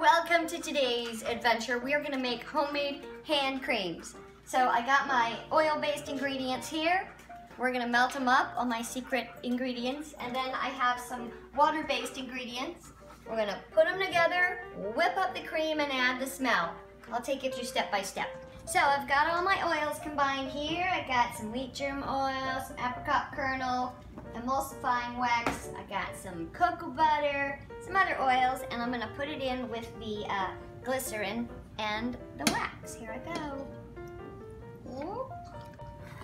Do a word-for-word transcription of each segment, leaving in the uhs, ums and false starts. welcome to today's adventure. We are gonna make homemade hand creams. So I got my oil-based ingredients here. We're gonna melt them up, all my secret ingredients, and then I have some water-based ingredients. We're gonna put them together, whip up the cream, and add the smell. I'll take you through step by step. So I've got all my oils combined here. I got some wheat germ oil, some apricot kernel, emulsifying wax. I got some cocoa butter, some other oils, and I'm gonna put it in with the uh, glycerin and the wax. Here I go. Ooh.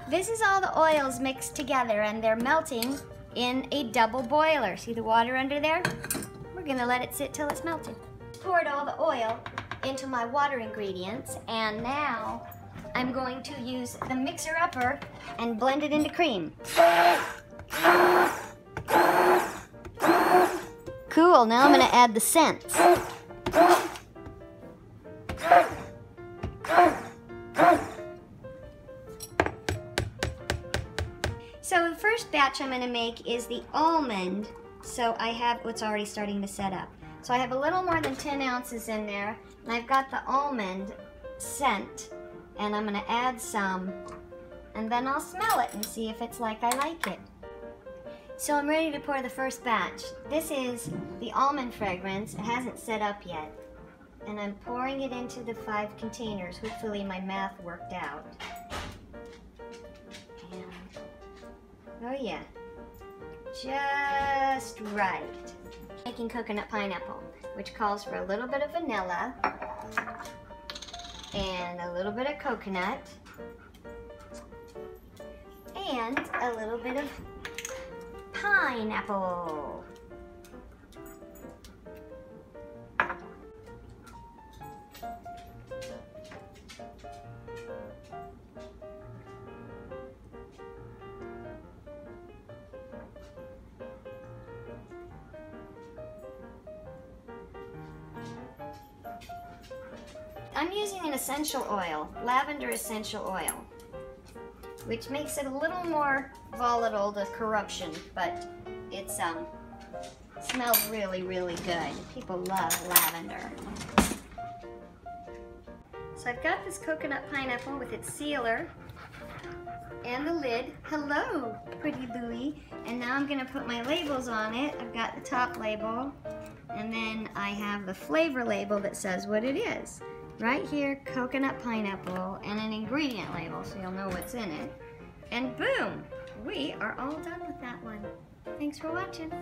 This is all the oils mixed together, and they're melting in a double boiler. See the water under there? We're gonna let it sit till it's melted. Poured all the oil into my water ingredients, and now I'm going to use the mixer-upper and blend it into cream. Cool, now I'm gonna add the scents. So the first batch I'm gonna make is the almond, so I have what's already starting to set up. So I have a little more than ten ounces in there, and I've got the almond scent, and I'm gonna add some, and then I'll smell it and see if it's like I like it. So I'm ready to pour the first batch. This is the almond fragrance. It hasn't set up yet, and I'm pouring it into the five containers. Hopefully my math worked out. And, oh yeah, just right. Making coconut pineapple, which calls for a little bit of vanilla and a little bit of coconut and a little bit of pineapple. I'm using an essential oil, lavender essential oil, which makes it a little more volatile to corruption, but it's um smells really, really good. People love lavender. So I've got this coconut pineapple with its sealer and the lid. Hello, pretty buoy. And now I'm gonna put my labels on it. I've got the top label, and then I have the flavor label that says what it is. Right here, coconut pineapple, and an ingredient label so you'll know what's in it. And boom! We are all done with that one. Thanks for watching.